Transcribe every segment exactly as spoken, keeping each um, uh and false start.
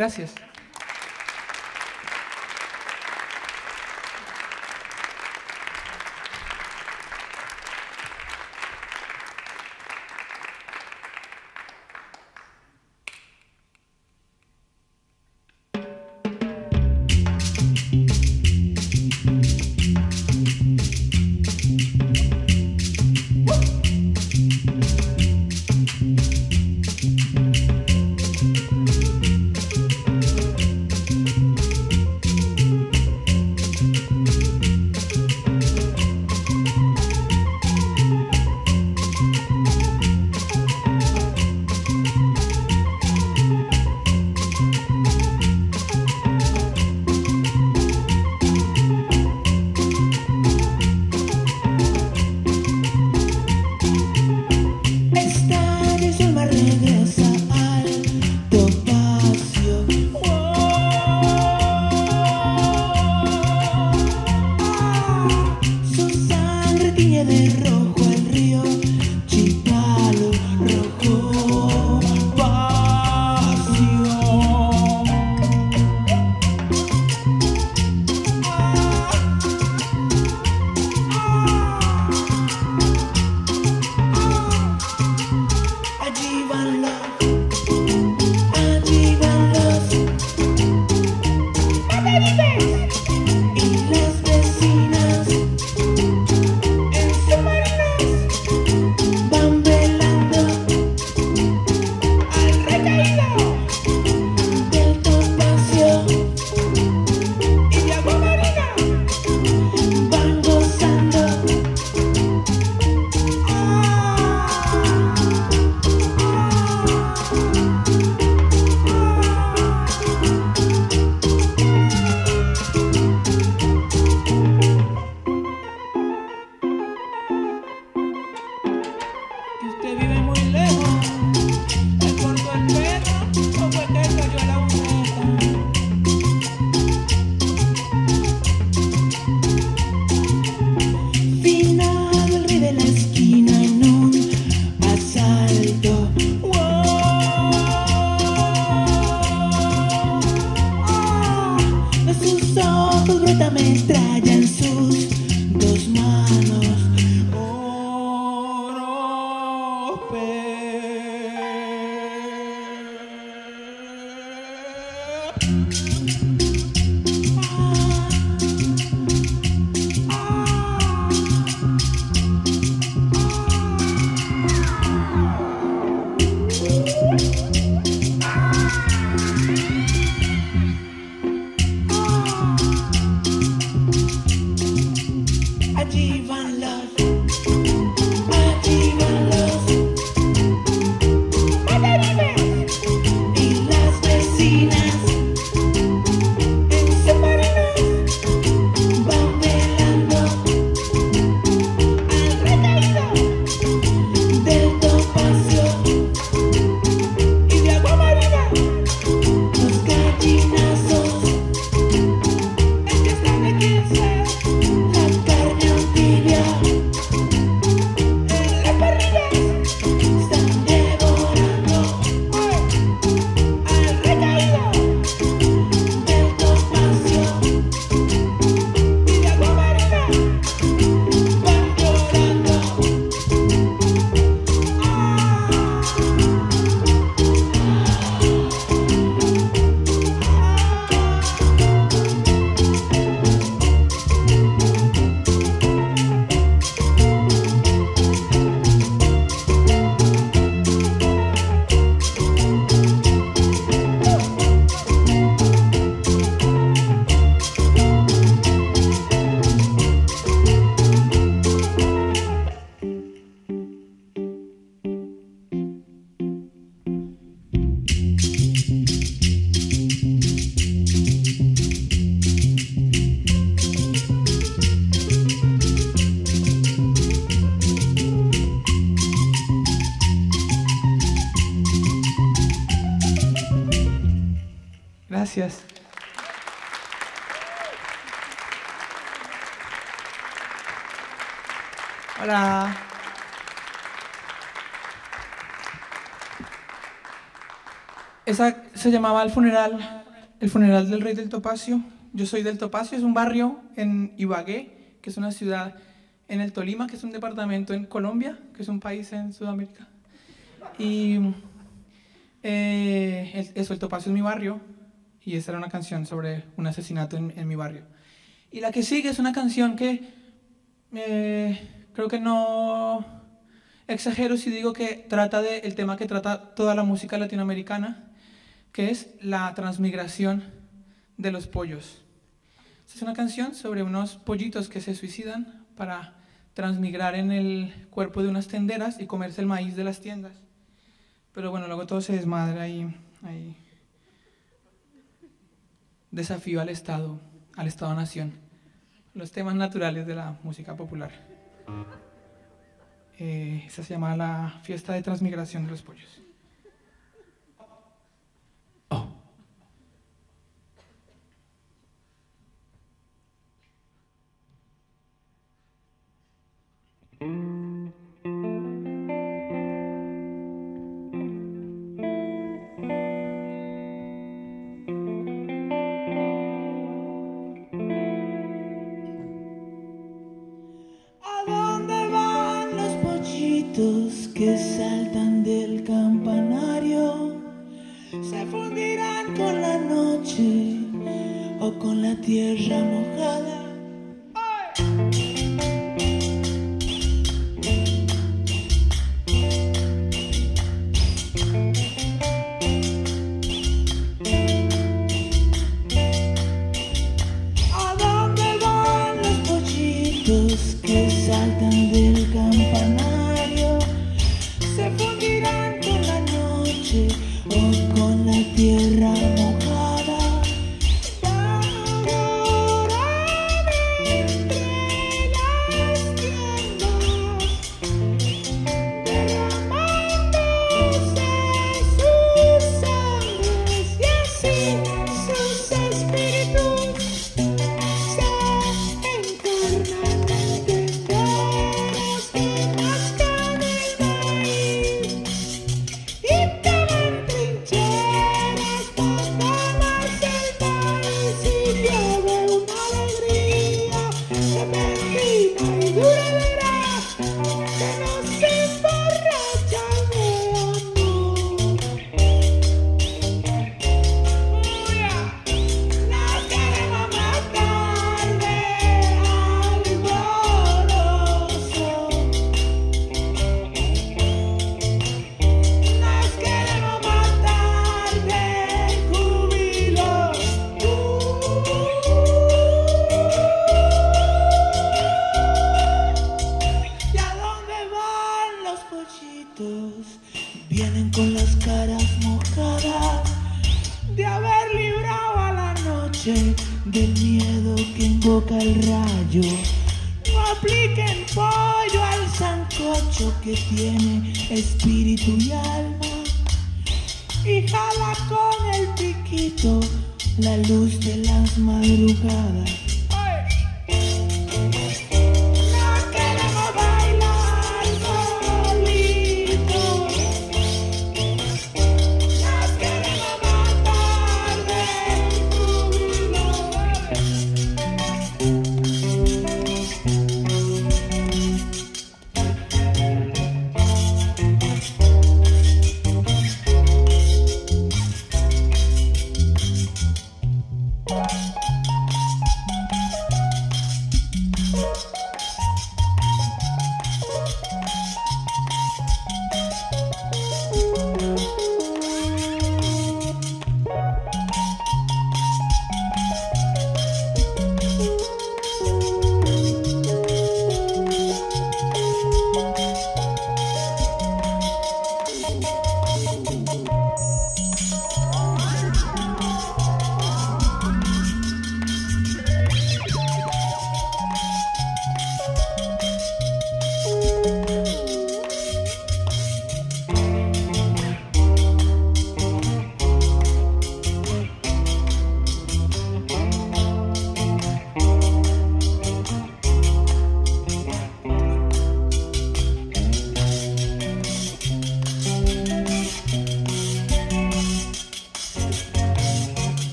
Gracias. Gracias. Hola. Esa se llamaba El Funeral, El Funeral del Rey del Topacio. Yo soy del Topacio, es un barrio en Ibagué, que es una ciudad en el Tolima, que es un departamento en Colombia, que es un país en Sudamérica. Y eh, el, eso, El Topacio es mi barrio, y esa era una canción sobre un asesinato en, en mi barrio. Y la que sigue es una canción que eh, creo que no exagero si digo que trata del tema que trata toda la música latinoamericana, que es la transmigración de los pollos. Esta es una canción sobre unos pollitos que se suicidan para transmigrar en el cuerpo de unas tenderas y comerse el maíz de las tiendas. Pero bueno, luego todo se desmadra y, y desafío al Estado. al Estado-Nación, los temas naturales de la música popular. Eh, esa se llama la fiesta de transmigración de los pollos. Oh. Que saltan del campanario se fundirán con la noche o con la tierra mojada.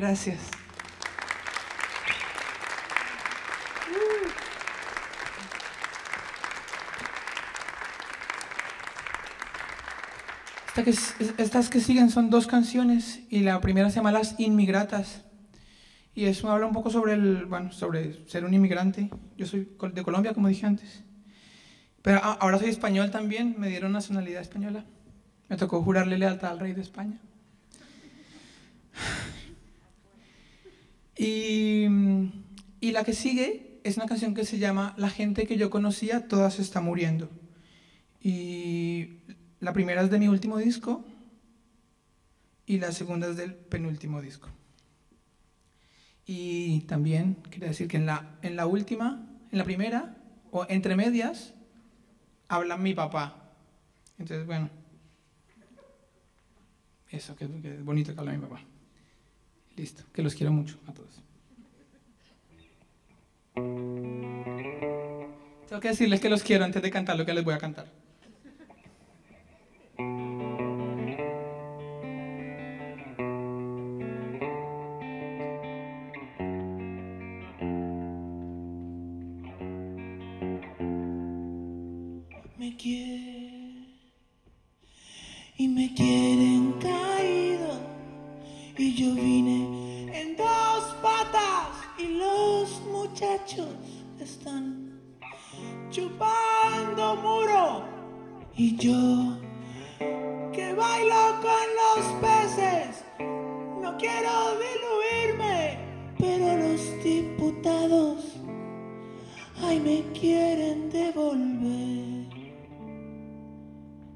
Gracias. Esta que, estas que siguen son dos canciones y la primera se llama Las Inmigratas y eso habla un poco sobre, el, bueno, sobre ser un inmigrante. Yo soy de Colombia, como dije antes, pero ahora soy español también, me dieron nacionalidad española. Me tocó jurarle lealtad al rey de España. Y, y la que sigue es una canción que se llama La gente que yo conocía, toda se está muriendo. Y la primera es de mi último disco y la segunda es del penúltimo disco. Y también quería decir que en la, en la última, en la primera, o entre medias, habla mi papá. Entonces, bueno, eso, que, que es bonito que habla mi papá. Listo, que los quiero mucho a todos. Tengo que decirles que los quiero antes de cantar lo que les voy a cantar. Me quiere y me quieren caído y yo vine en dos patas y los muchachos están chupando muro y yo que bailo con los peces no quiero diluirme, pero los diputados ay me quieren devolver.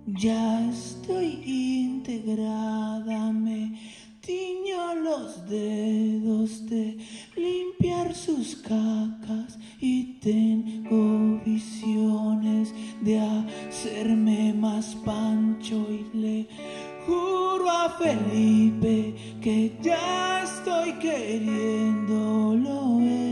Ya estoy integrada, me tiño los dedos de limpiar sus cacas y tengo visiones de hacerme más pancho y le juro a Felipe que ya estoy queriendo lo es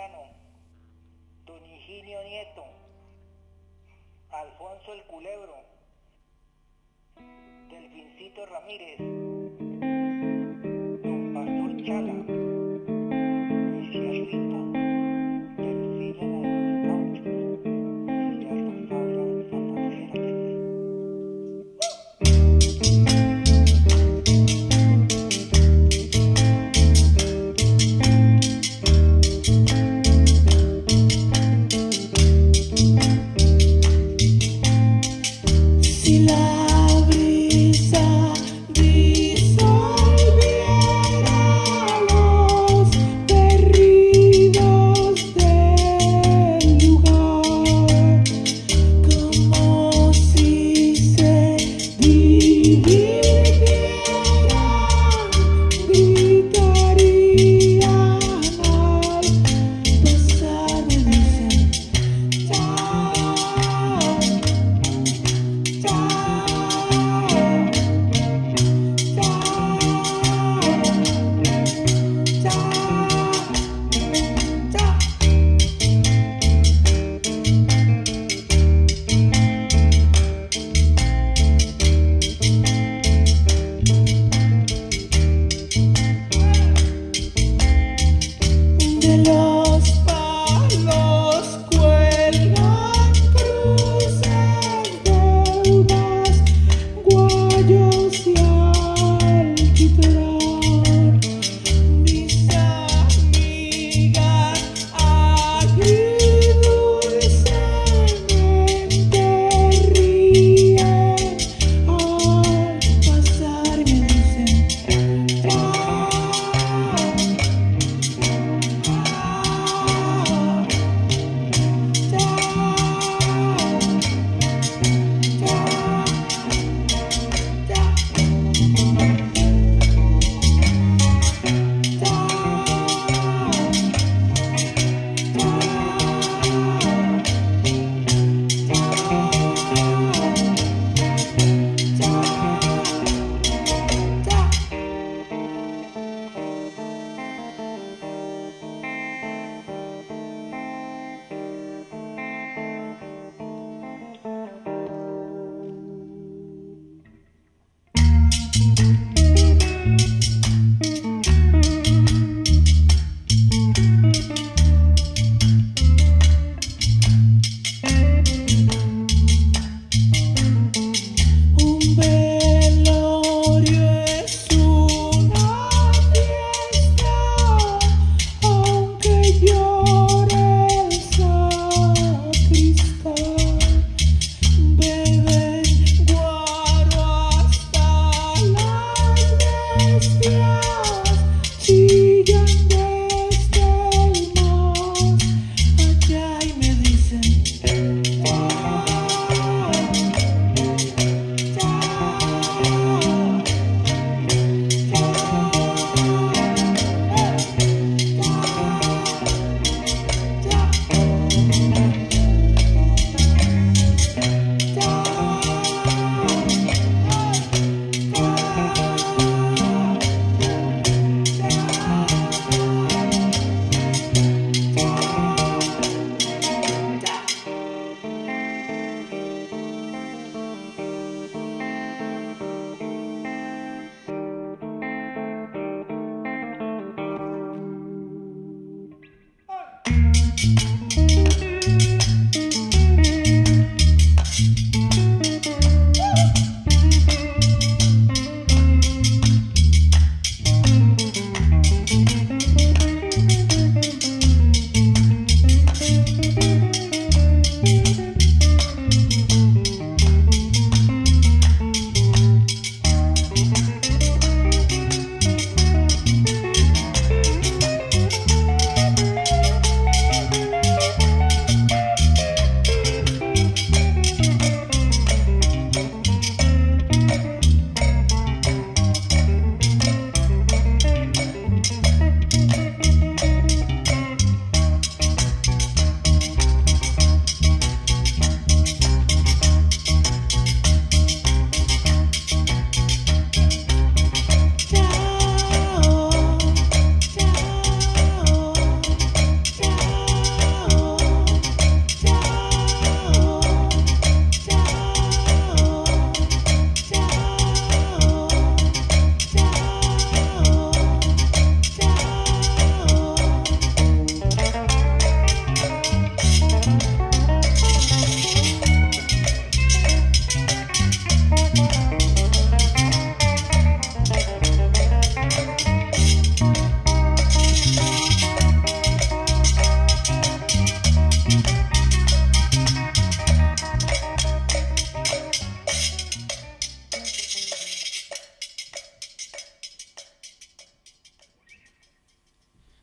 Mariano, don Higinio Nieto, Alfonso el Culebro, Delvincito Ramírez, don Pastor Chala.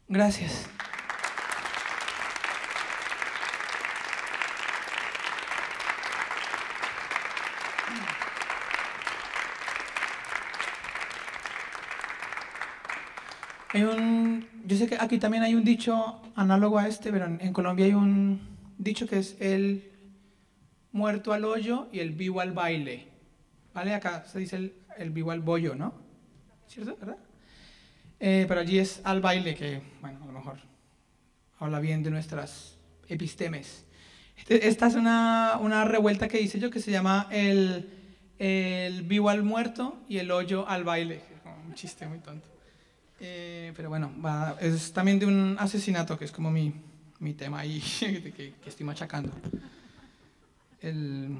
Gracias. Hay un, yo sé que aquí también hay un dicho análogo a este, pero en, en Colombia hay un dicho que es el muerto al hoyo y el vivo al baile. ¿Vale? Acá se dice el, el vivo al bollo, ¿no? ¿Cierto? ¿Verdad? Eh, pero allí es al baile, que, bueno, a lo mejor habla bien de nuestras epistemes. Este, esta es una, una revuelta que hice yo que se llama el, el vivo al muerto y el hoyo al baile. Un chiste muy tonto. Eh, pero bueno, va, es también de un asesinato, que es como mi, mi tema ahí, que, que, que estoy machacando. El,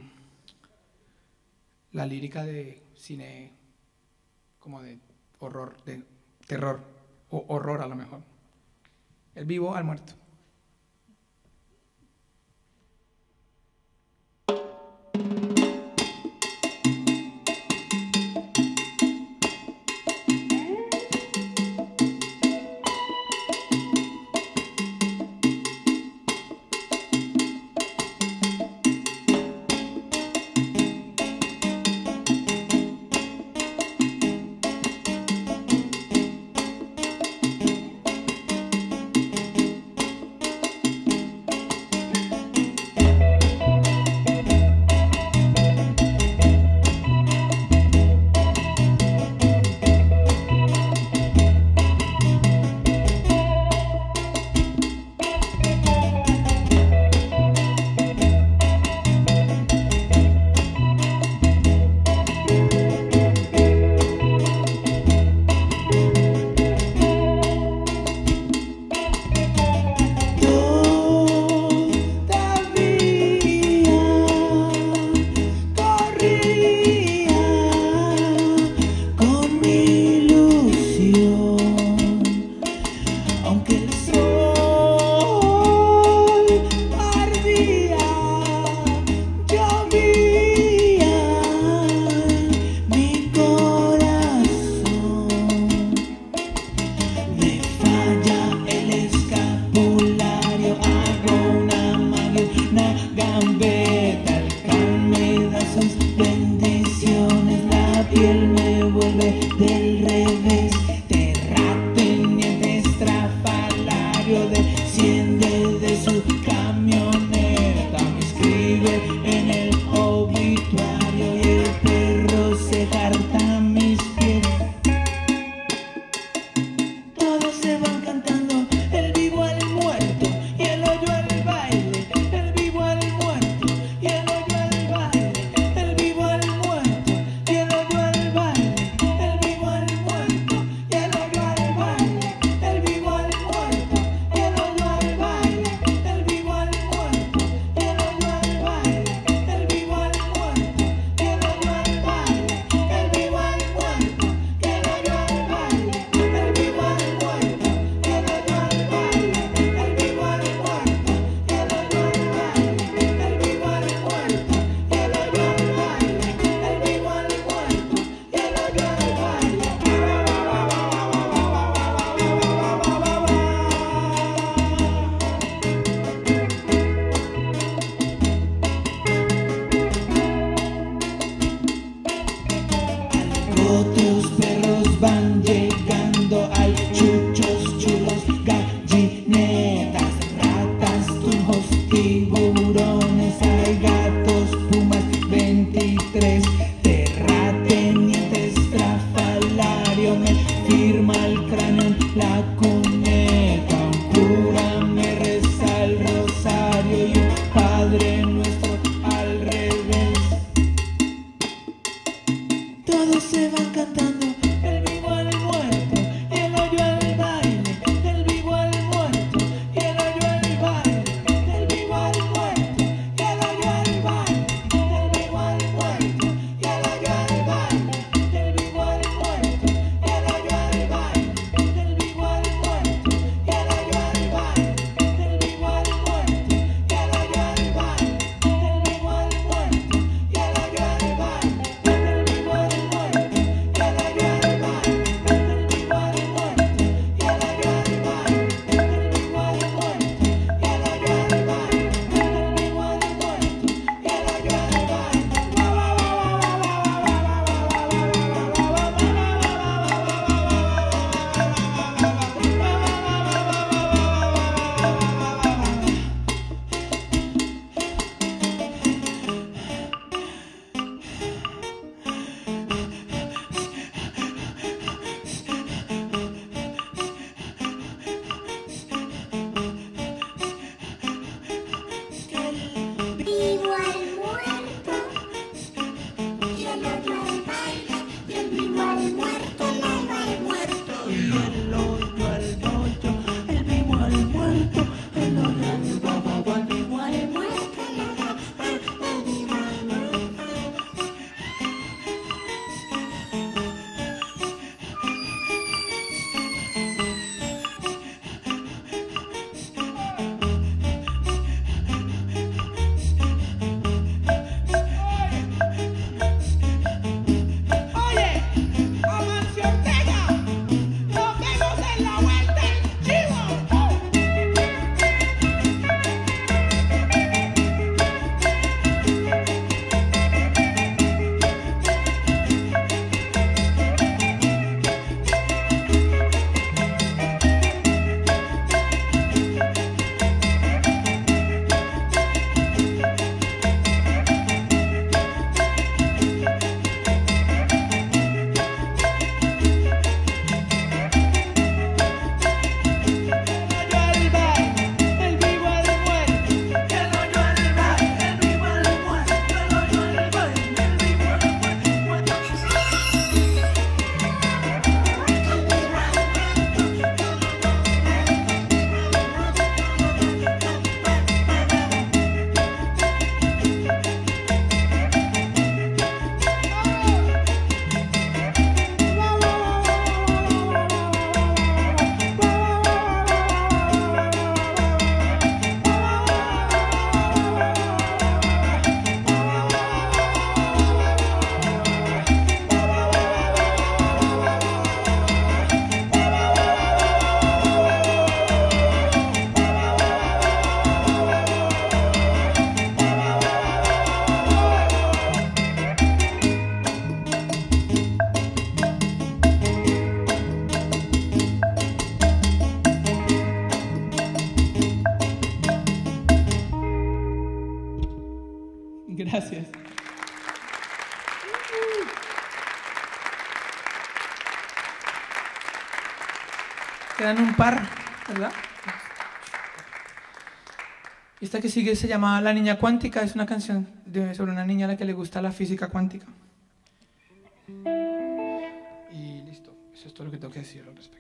la lírica de cine, como de horror, de terror, o horror a lo mejor. El vivo al muerto. Quedan un par, ¿verdad? Esta que sigue se llama La niña cuántica, es una canción de, sobre una niña a la que le gusta la física cuántica. Y listo, eso es todo lo que tengo que decir al respecto.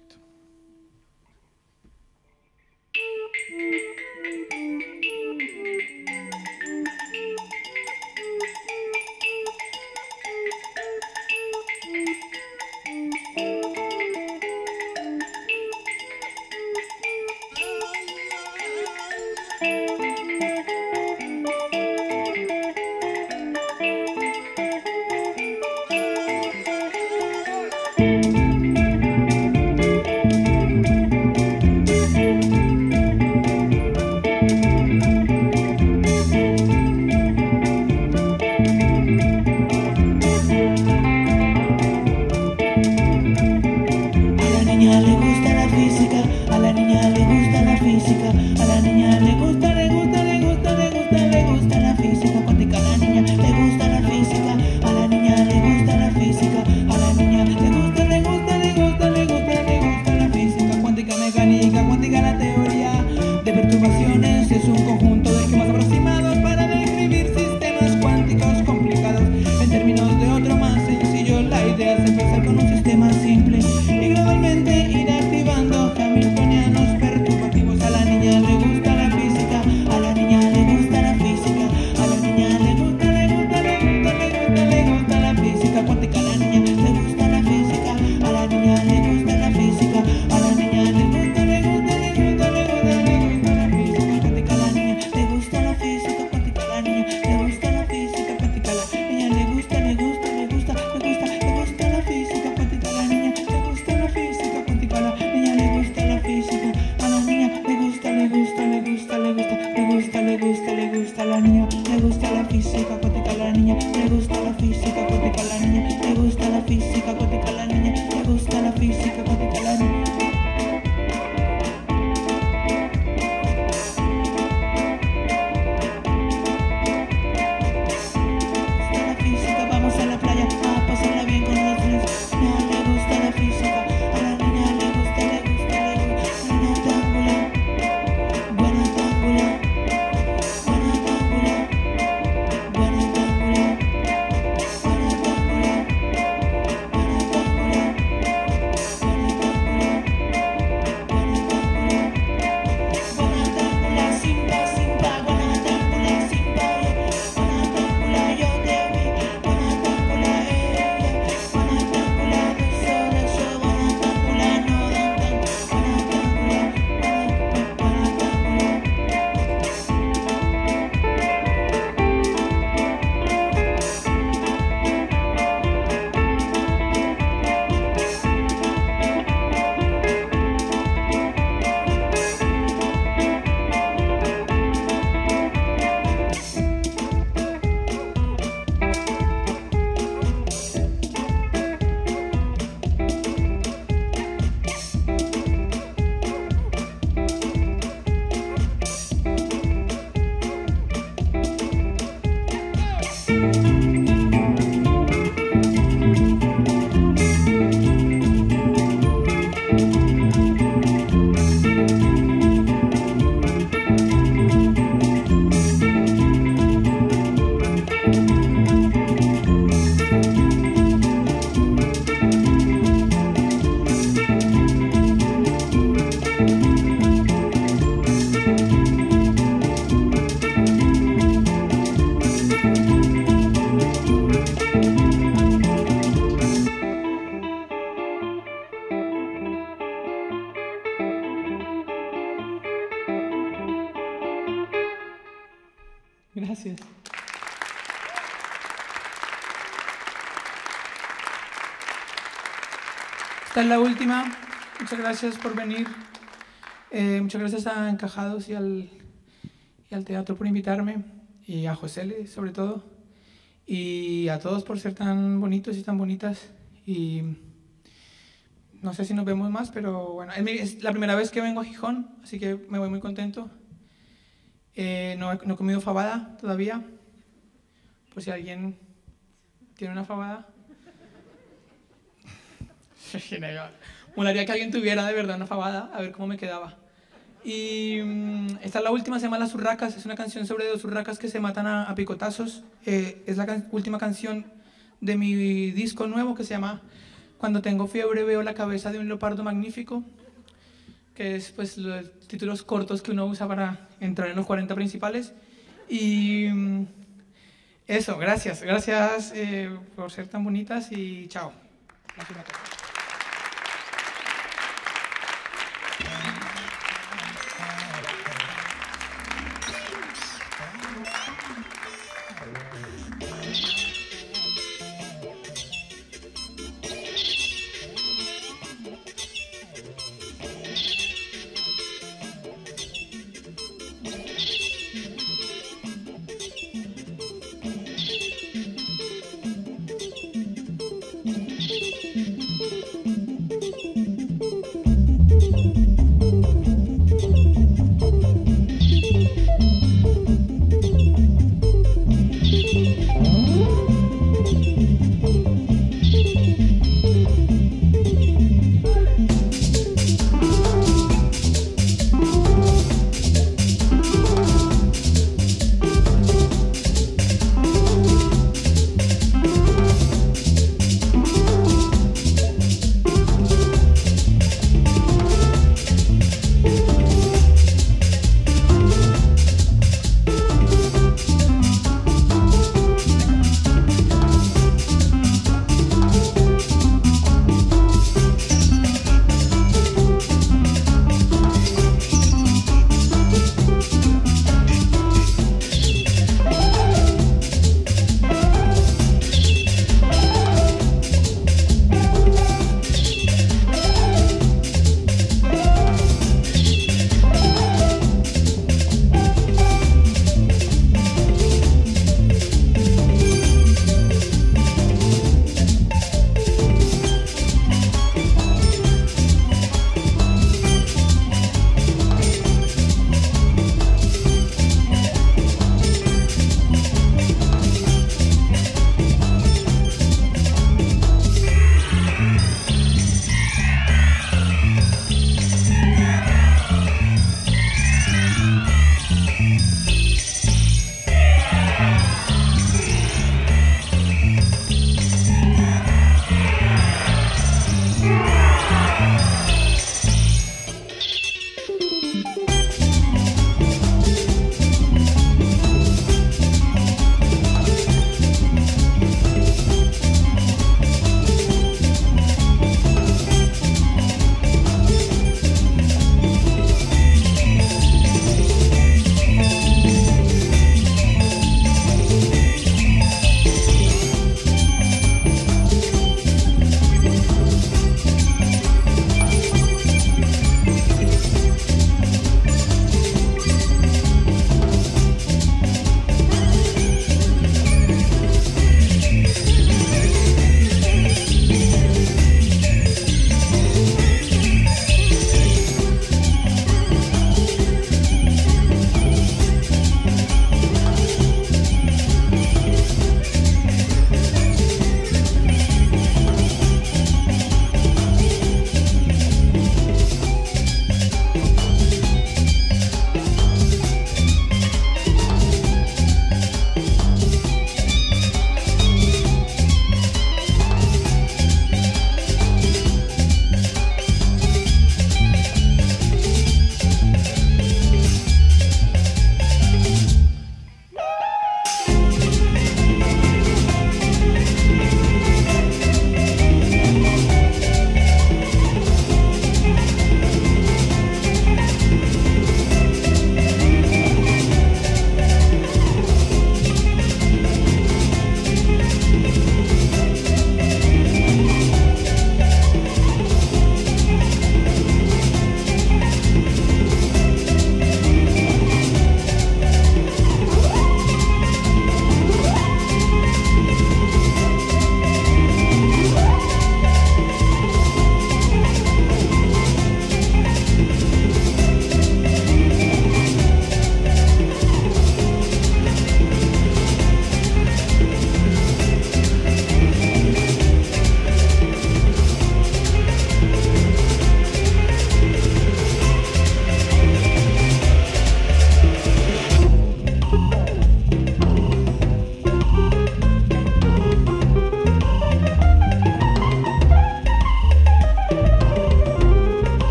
Gracias. Esta es la última. Muchas gracias por venir. Eh, muchas gracias a Encajados y al, y al Teatro por invitarme. Y a Josele, sobre todo. Y a todos por ser tan bonitos y tan bonitas. Y no sé si nos vemos más, pero bueno. Es la primera vez que vengo a Gijón, así que me voy muy contento. Eh, no, he, no he comido fabada todavía, por si alguien tiene una fabada. Molaría que alguien tuviera de verdad una fabada, a ver cómo me quedaba. Y esta es la última, se llama Las Urracas, es una canción sobre dos urracas que se matan a, a picotazos. Eh, es la can última canción de mi disco nuevo que se llama Cuando tengo fiebre veo la cabeza de un leopardo magnífico, que es pues los títulos cortos que uno usa para entrar en los cuarenta principales. Y eso, gracias, gracias eh, por ser tan bonitas y chao. Gracias a todos. Thank you.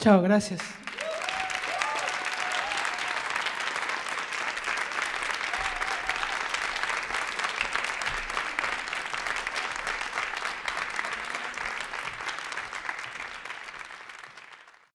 Chao, gracias.